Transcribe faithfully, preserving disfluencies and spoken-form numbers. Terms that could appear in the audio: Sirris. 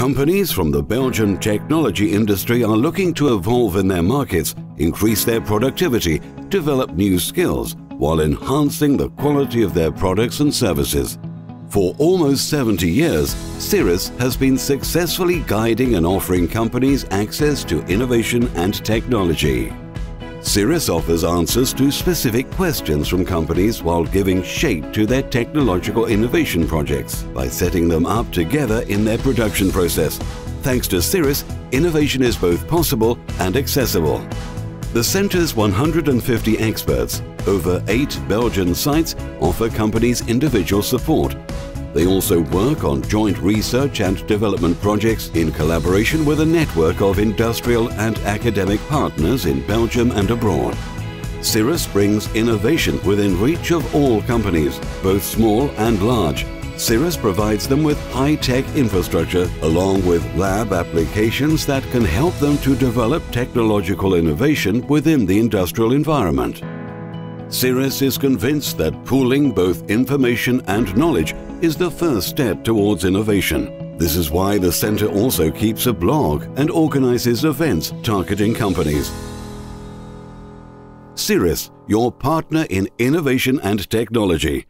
Companies from the Belgian technology industry are looking to evolve in their markets, increase their productivity, develop new skills, while enhancing the quality of their products and services. For almost seventy years, Sirris has been successfully guiding and offering companies access to innovation and technology. Sirris offers answers to specific questions from companies while giving shape to their technological innovation projects by setting them up together in their production process. Thanks to Sirris, innovation is both possible and accessible. The centre's one hundred fifty experts, over eight Belgian sites, offer companies individual support. They also work on joint research and development projects in collaboration with a network of industrial and academic partners in Belgium and abroad. Sirris brings innovation within reach of all companies, both small and large. Sirris provides them with high-tech infrastructure along with lab applications that can help them to develop technological innovation within the industrial environment. Sirris is convinced that pooling both information and knowledge is the first step towards innovation. This is why the centre also keeps a blog and organises events targeting companies. Sirris, your partner in innovation and technology.